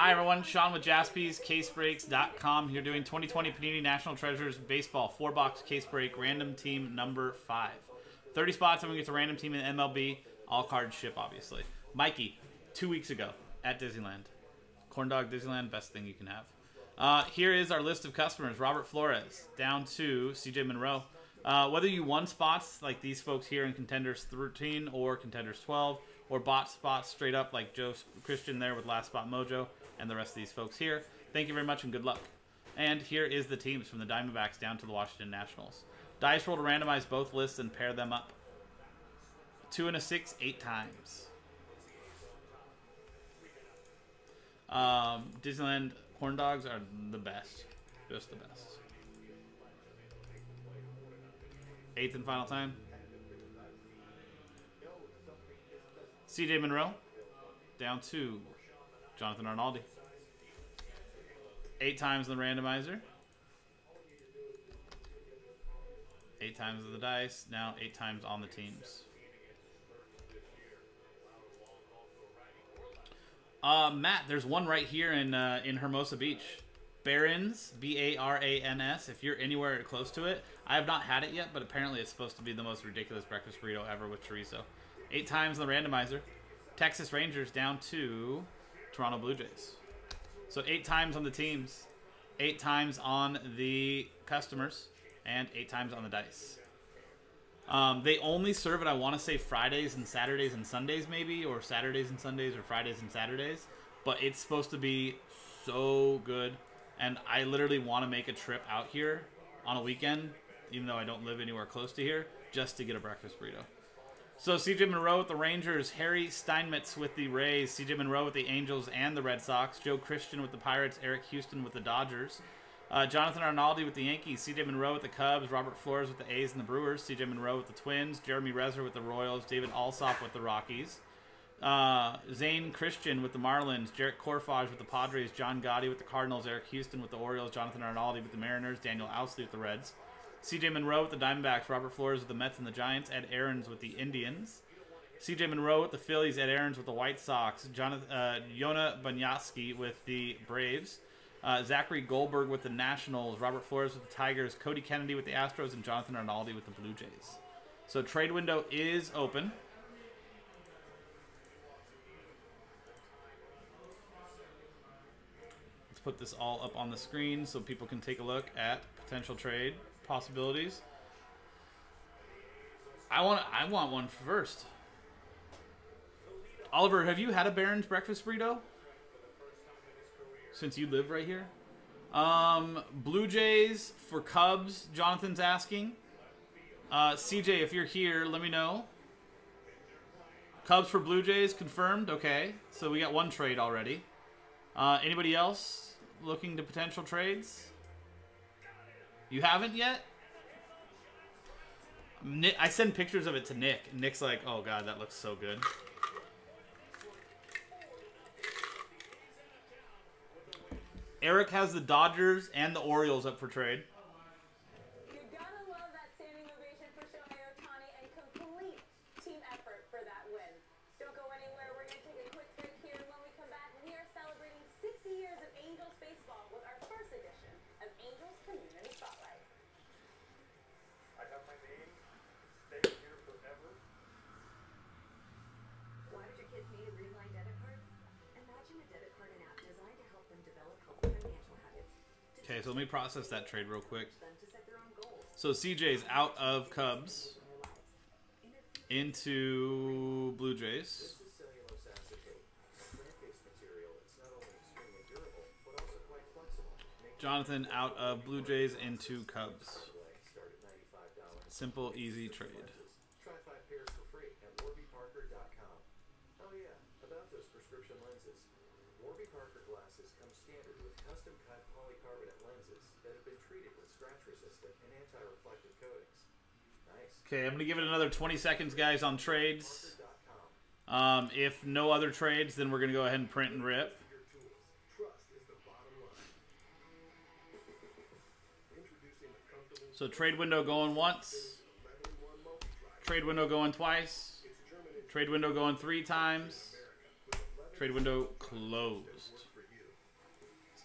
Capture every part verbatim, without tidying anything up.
Hi everyone, Sean with Jaspys Case Breaks dot com here doing twenty twenty Panini National Treasures Baseball four box case break, random team number five. thirty spots and we get to random team in M L B. All cards ship, obviously. Mikey, two weeks ago at Disneyland. Corn Dog Disneyland, best thing you can have. Uh, here is our list of customers. Robert Flores down to C J Monroe. Uh, whether you won spots like these folks here in Contenders thirteen or Contenders twelve, or bought spots straight up like Joe Christian there with Last Spot Mojo, and the rest of these folks here. Thank you very much and good luck. And here is the teams from the Diamondbacks down to the Washington Nationals. Dice roll to randomize both lists and pair them up. Two and a six, eight times. Um, Disneyland corn dogs are the best. Just the best. Eighth and final time. C J Monroe down to Jonathan Arnaldi. Eight times in the randomizer. Eight times on the dice. Now eight times on the teams. Uh, Matt, there's one right here in uh, in Hermosa Beach. Barrens, B A R A N S, if you're anywhere close to it. I have not had it yet, but apparently it's supposed to be the most ridiculous breakfast burrito ever with chorizo. Eight times in the randomizer. Texas Rangers down to Toronto Blue Jays. So eight times on the teams, eight times on the customers, and eight times on the dice. Um, they only serve it, I want to say, Fridays and Saturdays and Sundays maybe, or Saturdays and Sundays, or Fridays and Saturdays. But it's supposed to be so good, and I literally want to make a trip out here on a weekend, even though I don't live anywhere close to here, just to get a breakfast burrito. So C J Monroe with the Rangers, Harry Steinmetz with the Rays, C J Monroe with the Angels and the Red Sox, Joe Christian with the Pirates, Eric Houston with the Dodgers, uh, Jonathan Arnaldi with the Yankees, C J Monroe with the Cubs, Robert Flores with the A's and the Brewers, C J Monroe with the Twins, Jeremy Rezer with the Royals, David Alsop with the Rockies, uh, Zane Christian with the Marlins, Jarrett Corfage with the Padres, John Gotti with the Cardinals, Eric Houston with the Orioles, Jonathan Arnaldi with the Mariners, Daniel Ousley with the Reds, C J Monroe with the Diamondbacks, Robert Flores with the Mets and the Giants, Ed Ahrens with the Indians, C J Monroe with the Phillies, Ed Ahrens with the White Sox, Jonathan, uh, Yona Bunyaski with the Braves, uh, Zachary Goldberg with the Nationals, Robert Flores with the Tigers, Cody Kennedy with the Astros, and Jonathan Arnaldi with the Blue Jays. So trade window is open. Let's put this all up on the screen so people can take a look at potential trade possibilities. I want I want one first. Oliver, have you had a Barron's breakfast burrito since you live right here? Um, Blue Jays for Cubs, Jonathan's asking. Uh, C J, if you're here, let me know. Cubs for Blue Jays, confirmed. Okay, so we got one trade already. Uh, anybody else looking to potential trades? You haven't yet? Nick, I send pictures of it to Nick. And Nick's like, oh god, that looks so good. Eric has the Dodgers and the Orioles up for trade. You're gonna love that standing ovation for Shohei Ohtani and complete team effort for that win. Don't go anywhere. We're gonna take a quick break here, and when we come back, we are celebrating sixty years of Angels baseball with our first edition of Angels Community Spotlight. I got my name. Stay here forever. Why did your kids need a Green Line debit card? Imagine a debit card and app designed to help them develop healthy financial habits. Okay, so let me process that trade real quick. So C J's out of Cubs into Blue Jays. Jonathan out of Blue Jays into Cubs. Simple, easy trade. Try five pairs for free at warby parker dot com. Oh yeah, about those prescription lenses. Warby Parker glasses come standard with custom cut polycarbonate lenses that have been treated with scratch resistant and anti-reflective coatings. Nice. Okay, I'm going to give it another twenty seconds, guys, on trades. Um, if no other trades, then we're going to go ahead and print and rip. So trade window going once, trade window going twice, trade window going three times, trade window closed.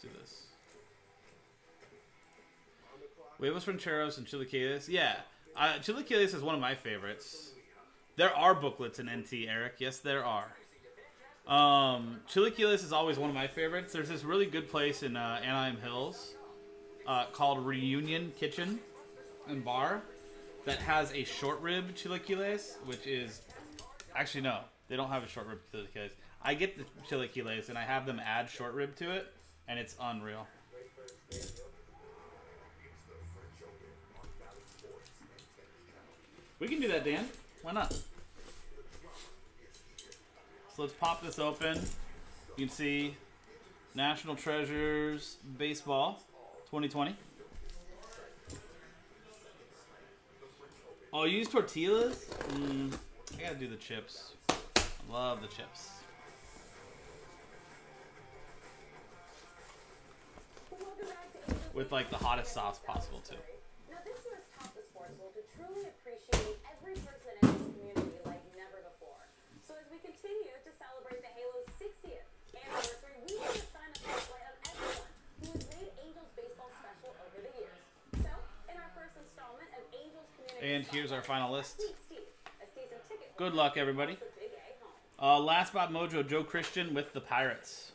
do this. Huevos Rancheros and Chilaquiles. Yeah, uh, Chilaquiles is one of my favorites. There are booklets in N T, Eric. Yes, there are. Um, Chilaquiles is always one of my favorites. There's this really good place in uh, Anaheim Hills uh, called Reunion Kitchen and Bar that has a short rib Chilaquiles, which is... Actually, no. They don't have a short rib Chilaquiles. I get the Chilaquiles, and I have them add short rib to it, and it's unreal. We can do that, Dan. Why not? So let's pop this open. You can see National Treasures Baseball twenty twenty. Oh, you use tortillas? Mm, I gotta do the chips. I love the chips. With like the hottest sauce possible too. Every person in this community like never before. So as we continue to celebrate the Halo's sixtieth anniversary, we want to sign a spotlight on everyone who has made Angels baseball special over the years. So in our first installment of Angels Community, and here's our final list. Good luck, everybody. Uh, last spot mojo, Joe Christian with the Pirates.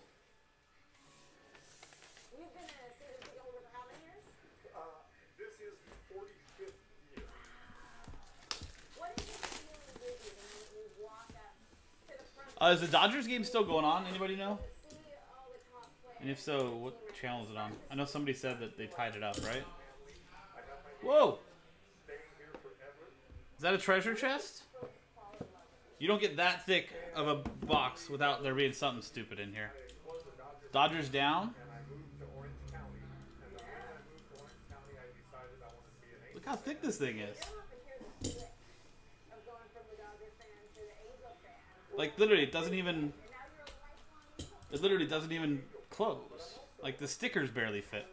Uh, is the Dodgers game still going on? Anybody know? And if so, what channel is it on? I know somebody said that they tied it up, right? Whoa! Is that a treasure chest? You don't get that thick of a box without there being something stupid in here. Dodgers down. Look how thick this thing is. Like, literally, it doesn't even, it literally doesn't even close. Like, the stickers barely fit.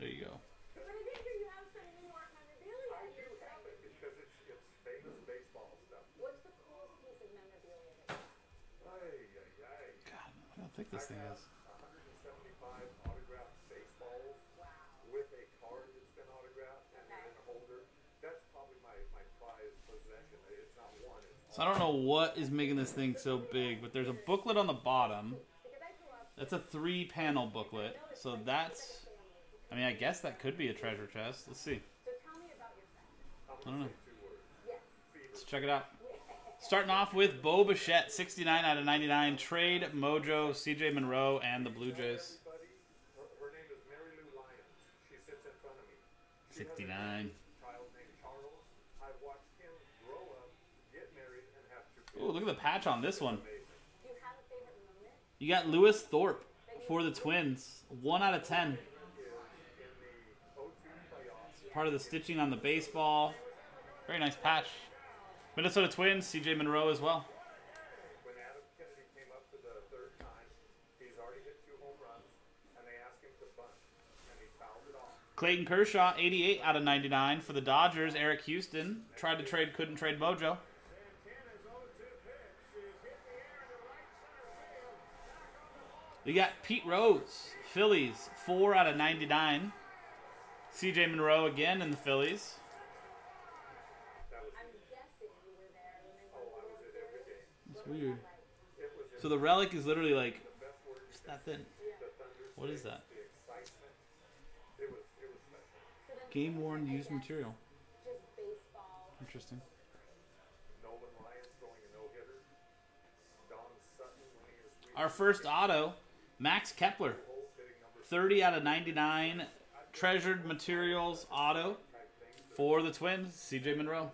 There you go. God, I don't think this thing is. So I don't know what is making this thing so big, but there's a booklet on the bottom. That's a three-panel booklet. So that's, I mean, I guess that could be a treasure chest. Let's see. I don't know. Let's check it out. Starting off with Bo Bichette, sixty-nine out of ninety-nine. Trade, Mojo, C J Monroe, and the Blue Jays. sixty-nine. Oh, look at the patch on this one. You got Lewis Thorpe for the Twins. one out of ten. It's part of the stitching on the baseball. Very nice patch. Minnesota Twins, C J Monroe as well. Clayton Kershaw, eighty-eight out of ninety-nine for the Dodgers. Eric Houston tried to trade, couldn't trade Mojo. We got Pete Rose, Phillies, four out of ninety-nine. C J Monroe again in the Phillies. That's weird. So the relic is literally like, what's that then? What is that? Game worn used material. Interesting. Our first auto, Max Kepler, thirty out of ninety-nine, treasured materials auto for the Twins, C J Monroe.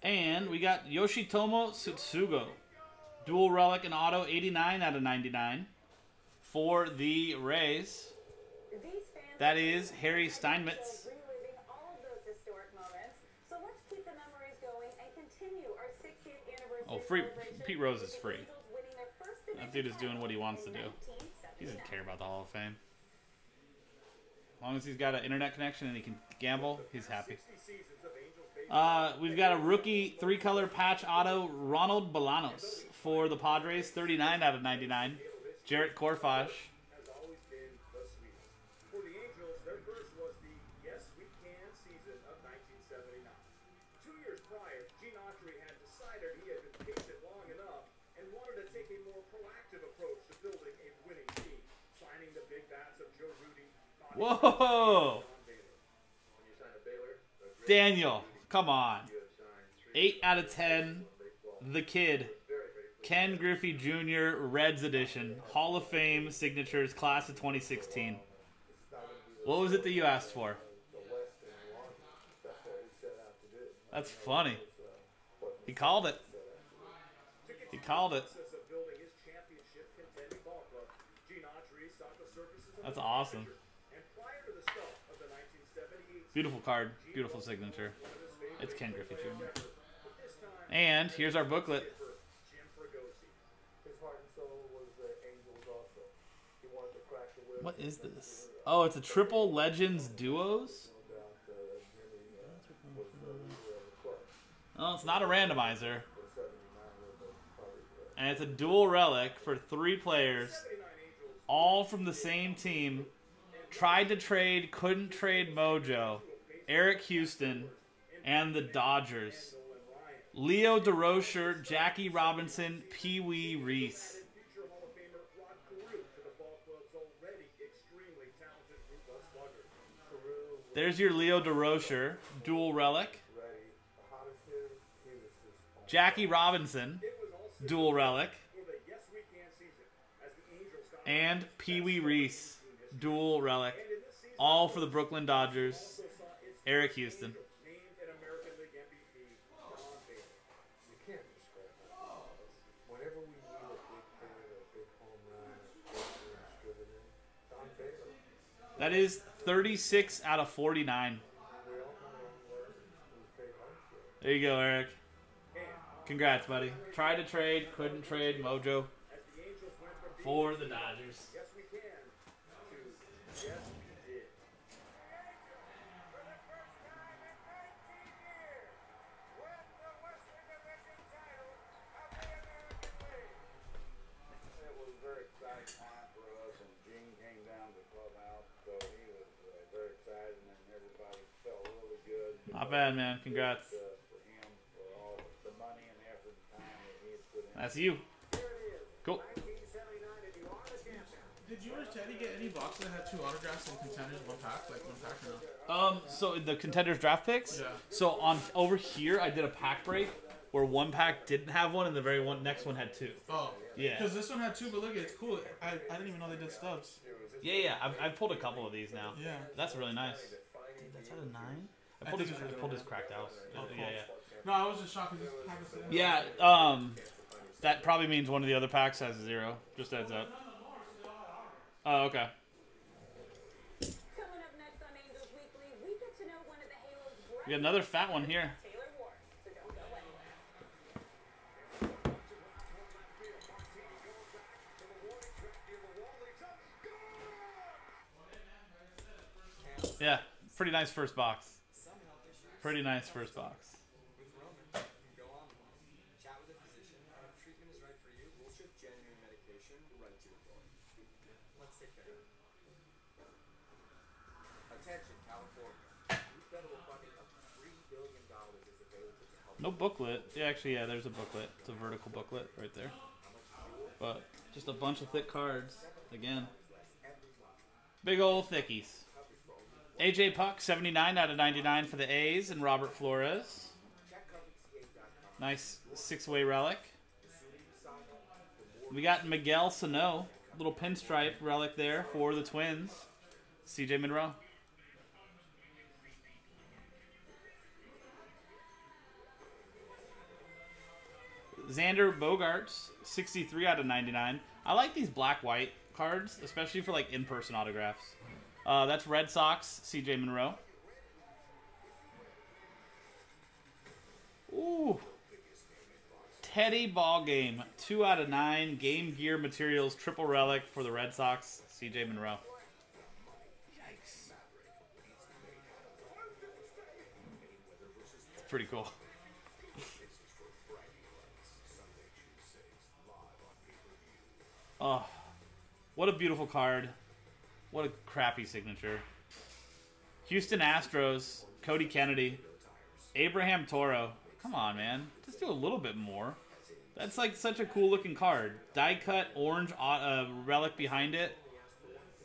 And we got Yoshitomo Tsutsugo, dual relic and auto, eighty-nine out of ninety-nine for the Rays. That is Harry Steinmetz. So let's keep the memories going and continue Oh, free. Pete Rose is free. That dude is doing what he wants to do. He doesn't care about the Hall of Fame. As long as he's got an internet connection and he can gamble, he's happy. Uh, we've got a rookie three-color patch auto, Ronald Bolanos for the Padres, thirty-nine out of ninety-nine. Jarrett Korfash. Whoa! Daniel, come on. eight out of ten. The Kid. Ken Griffey Junior Reds Edition. Hall of Fame signatures, class of twenty sixteen. What was it that you asked for? That's funny. He called it. He called it. That's awesome. Beautiful card, beautiful signature. It's Ken Griffey Junior And here's our booklet. What is this? Oh, it's a Triple Legends Duos? Oh, it's not a randomizer. And it's a dual relic for three players, all from the same team. Tried to trade, couldn't trade Mojo, Eric Houston, and the Dodgers. Leo Durocher, Jackie Robinson, Pee Wee Reese. There's your Leo Durocher, dual relic. Jackie Robinson, dual relic. And Pee Wee Reese. Dual relic, all for the Brooklyn Dodgers, Eric Houston. That is thirty-six out of forty-nine. There you go, Eric. Congrats, buddy. Tried to trade, couldn't trade Mojo for the Dodgers. Not bad, man. Congrats. That's you. Cool. Did you or Teddy get any boxes that had two autographs and contenders one pack, like one pack or no? Um, so the contenders draft picks. Yeah. So on over here, I did a pack break where one pack didn't have one, and the very one next one had two. Oh. Yeah. Because this one had two, but look, it's cool. I I didn't even know they did stubs. Yeah, yeah. I've I've pulled a couple of these now. Yeah. That's really nice. Dude, that's out of nine. I pulled I his I pulled his cracked house. Oh, yeah, yeah. No, I was just shocked because this pack was. Yeah. Um, that probably means one of the other packs has a zero. Just adds up. Oh, okay. Coming up next on Angels Weekly, we get to know one of the Halos. We got another fat one here. Taylor Ward, so don't go anywhere. Yeah, pretty nice first box. Pretty nice first box. No booklet. Yeah, actually, yeah, there's a booklet. It's a vertical booklet right there. But just a bunch of thick cards. Again. Big old thickies. A J Puck, seventy-nine out of ninety-nine for the A's, and Robert Flores. Nice six-way relic. We got Miguel Sano. Little pinstripe relic there for the Twins. C J Monroe. Xander Bogaerts, sixty-three out of ninety-nine. I like these black-white cards, especially for, like, in-person autographs. Uh, that's Red Sox, C J Monroe. Ooh. Petty ball game. Two out of nine. Game Gear Materials triple relic for the Red Sox. C J Munro. Yikes. It's pretty cool. Oh, what a beautiful card. What a crappy signature. Houston Astros, Cody Kennedy, Abraham Toro. Come on, man. Just do a little bit more. That's like such a cool looking card. Die cut, orange uh, relic behind it.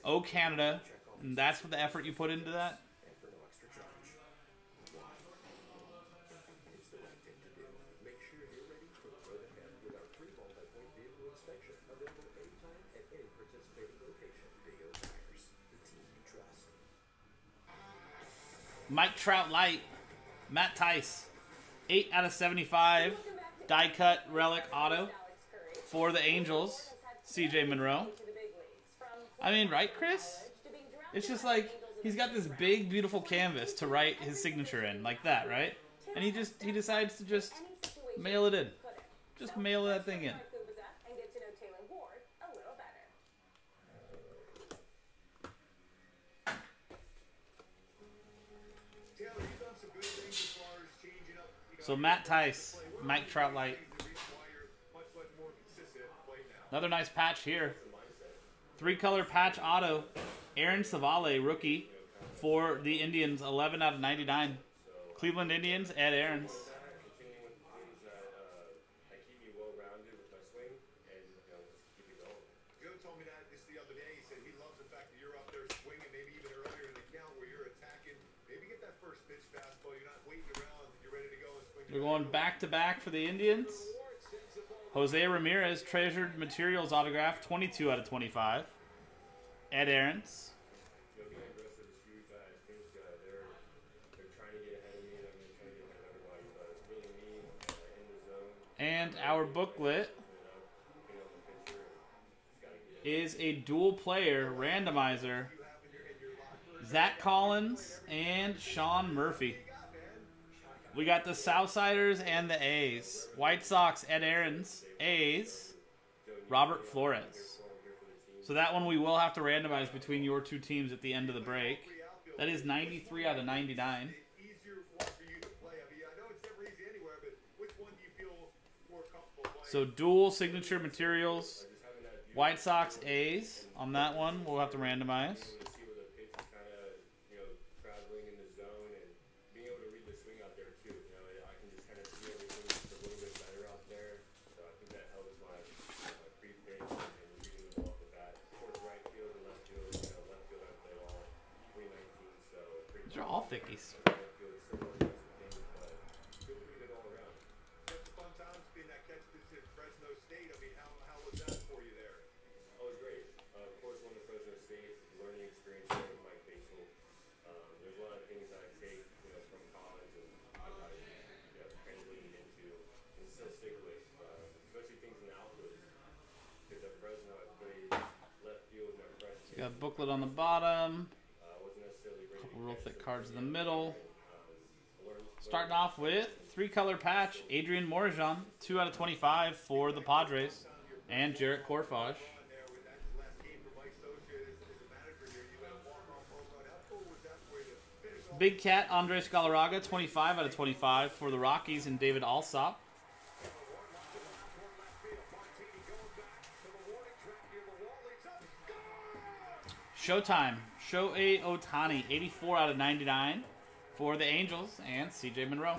Oh, Canada. And that's what the effort you put into that? Mike Trout light, Matt Tice, eight out of seventy-five, die cut relic auto for the Angels, C J Munro. I mean, right, Chris? It's just like he's got this big, beautiful canvas to write his signature in, like that, right? And he just he decides to just mail it in, just mail that thing in. So Matt Tice, Mike Trout light. Another nice patch here. Three color patch auto. Aaron Savale, rookie for the Indians, eleven out of ninety-nine. Cleveland Indians, Ed Ahrens. We're going back-to-back for the Indians. Jose Ramirez, Treasured Materials autograph, twenty-two out of twenty-five. Ed Ahrens. And our booklet is a dual-player randomizer. Zach Collins and Sean Murphy. We got the Southsiders and the A's. White Sox, Ed Ahrens, A's, Robert Flores. So that one we will have to randomize between your two teams at the end of the break. That is ninety-three out of ninety-nine. So dual signature materials, White Sox, A's. On that one, we'll have to randomize. All thickies. So you got a booklet on the bottom. Real thick cards in the middle. Starting off with three color patch, Adrian Morizon, two out of twenty-five for the Padres, and Jarrett Korfage. Big Cat, Andres Galarraga, twenty-five out of twenty-five for the Rockies, and David Alsop. Showtime, Shohei Ohtani, eighty-four out of ninety-nine for the Angels, and C J Munro.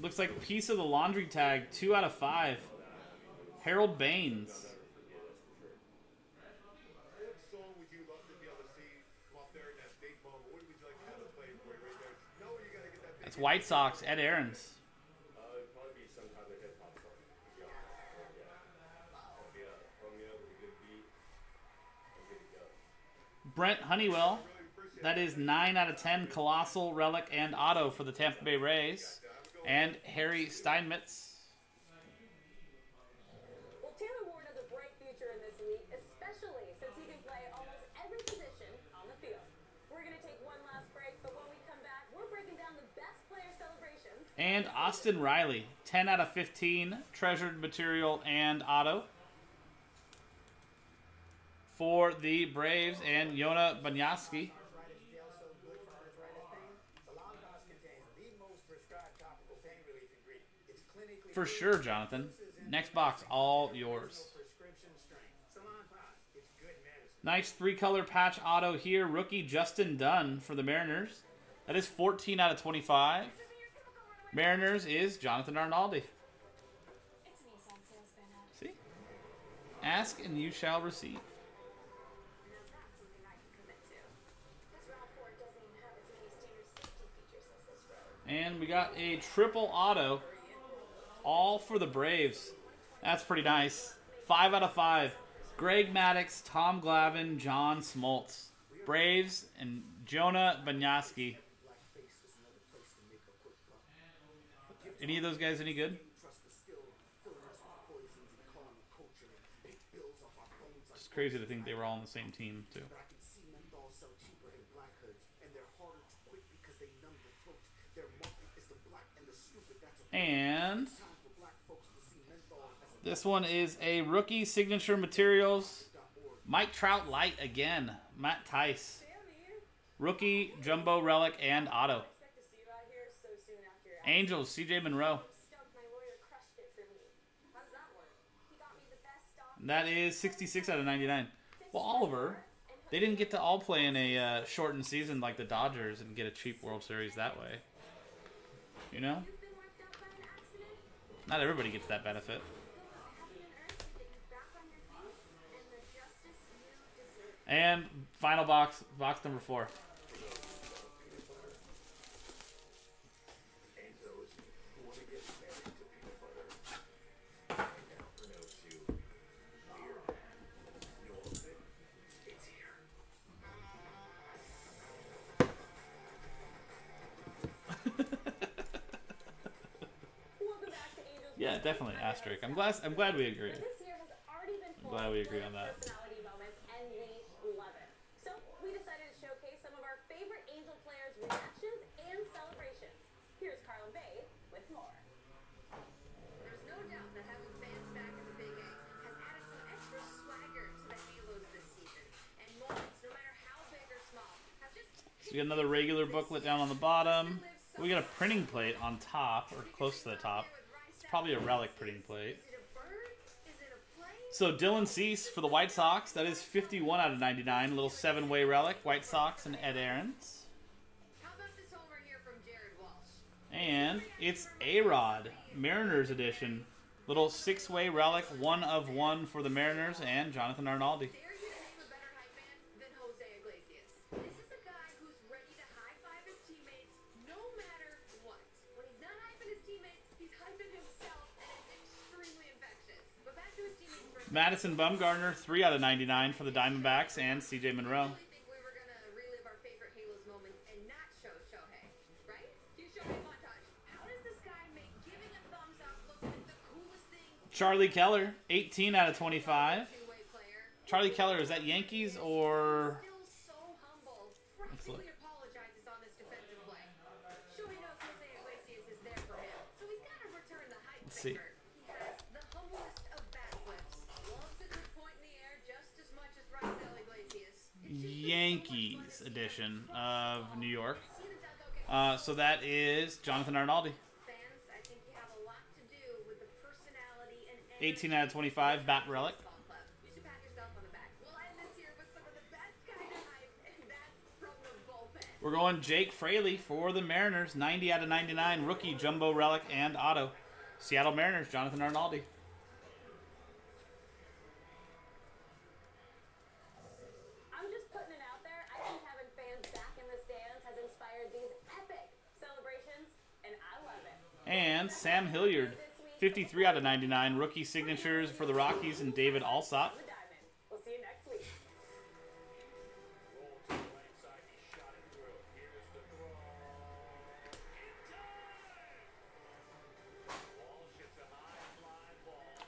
Looks like a piece of the laundry tag, two out of five. Harold Baines. That's White Sox, Ed Ahrens. Brent Honeywell, that is nine out of ten, Colossal, Relic, and Auto for the Tampa Bay Rays. And Harry Steinmetz. Well, Taylor Ward has a bright future in this league, especially since he can play almost every position on the field. We're going to take one And Austin Riley, ten out of fifteen, treasured material and auto. For the Braves and Yona Banyaski. For sure, Jonathan. Next box, all yours. Nice three-color patch auto here. Rookie Justin Dunn for the Mariners. That is fourteen out of twenty-five. Mariners is Jonathan Arnaldi. See? Ask and you shall receive. And we got a triple auto. All for the Braves. That's pretty nice. Five out of five. Greg Maddux, Tom Glavine, John Smoltz. Braves and Jonah Banyaski. Any of those guys any good? It's crazy to think they were all on the same team, too. And this one is a rookie signature materials. Mike Trout light again. Matt Tice. Rookie jumbo relic and auto. Angels, C J Monroe. That is sixty-six out of ninety-nine. Well, Oliver, they didn't get to all play in a uh, shortened season like the Dodgers and get a cheap World Series that way. You know? Not everybody gets that benefit. And final box, box number four. Yeah, definitely asterisk. I'm glad. I'm glad we agree. I'm glad we agree on that. So we decided to showcase some of our favorite Angel players' reactions and celebrations. Here's Carlin Bay with more. There's no doubt that having fans back in the Big A has added some extra swagger to the Halos this season. And moments, no matter how big or small, have just. So we got another regular booklet down on the bottom. We got a printing plate on top, or close to the top. Probably a relic printing plate. So Dylan Cease for the White Sox. That is fifty-one out of ninety-nine. Little seven-way relic. White Sox and Ed Ahrens. And it's A-Rod. Mariners edition. Little six-way relic. One of one for the Mariners and Jonathan Arnaldi. Madison Bumgarner, three out of ninety-nine for the Diamondbacks and C J Monroe. Charlie Keller, eighteen out of twenty-five. Charlie Keller, is that Yankees or? Let's look. Let's see. Yankees edition of New York. Uh, so that is Jonathan Arnaldi. eighteen out of twenty-five, bat relic. We're going Jake Fraley for the Mariners. ninety out of ninety-nine, rookie, jumbo relic, and auto. Seattle Mariners, Jonathan Arnaldi. And Sam Hilliard, fifty-three out of ninety-nine. Rookie signatures for the Rockies and David Alsop. We'll see you next week.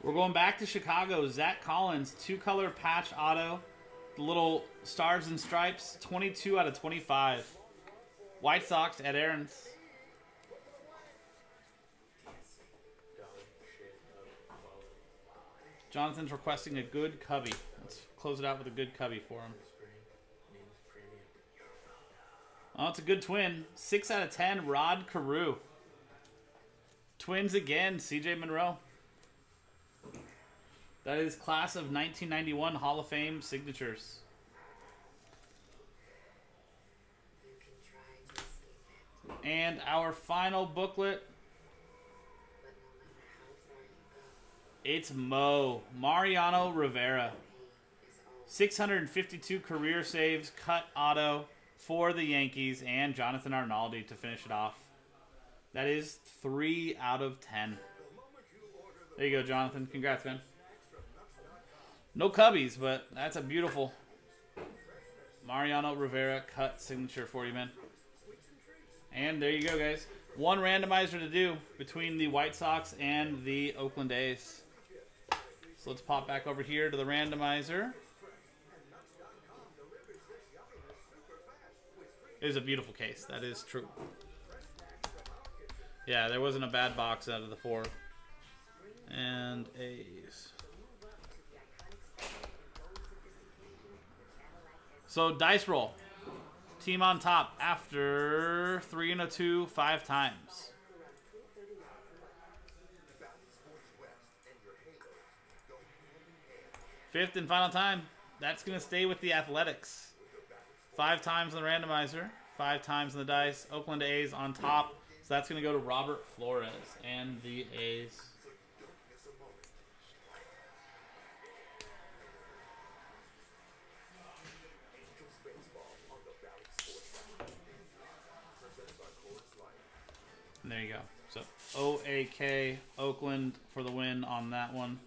We're going back to Chicago. Zach Collins, two-color patch auto. The little stars and stripes, twenty-two out of twenty-five. White Sox, Ed Ahrens. Jonathan's requesting a good cubby. Let's close it out with a good cubby for him. Oh, it's a good twin. six out of ten, Rod Carew. Twins again, C J Monroe. That is class of nineteen ninety-one Hall of Fame signatures. And our final booklet. It's Mo. Mariano Rivera. six hundred fifty-two career saves, cut auto for the Yankees, and Jonathan Arnaldi to finish it off. That is three out of ten. There you go, Jonathan. Congrats, man. No cubbies, but that's a beautiful Mariano Rivera cut signature for you, man. And there you go, guys. One randomizer to do between the White Sox and the Oakland A's. So let's pop back over here to the randomizer. It is a beautiful case. That is true. Yeah, there wasn't a bad box out of the four. And A's. So, dice roll. Team on top after three and a two, five times. Fifth and final time. That's going to stay with the Athletics. Five times in the randomizer. Five times in the dice. Oakland A's on top. So, that's going to go to Robert Flores and the A's. And there you go. So, O A K, Oakland for the win on that one.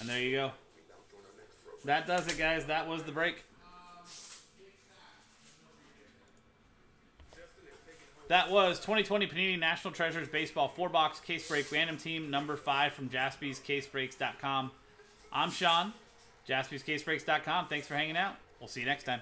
And there you go. That does it, guys. That was the break. That was twenty twenty Panini National Treasures Baseball four box Case Break Random Team number five from Jaspys Case Breaks dot com. I'm Sean, Jaspys Case Breaks dot com. Thanks for hanging out. We'll see you next time.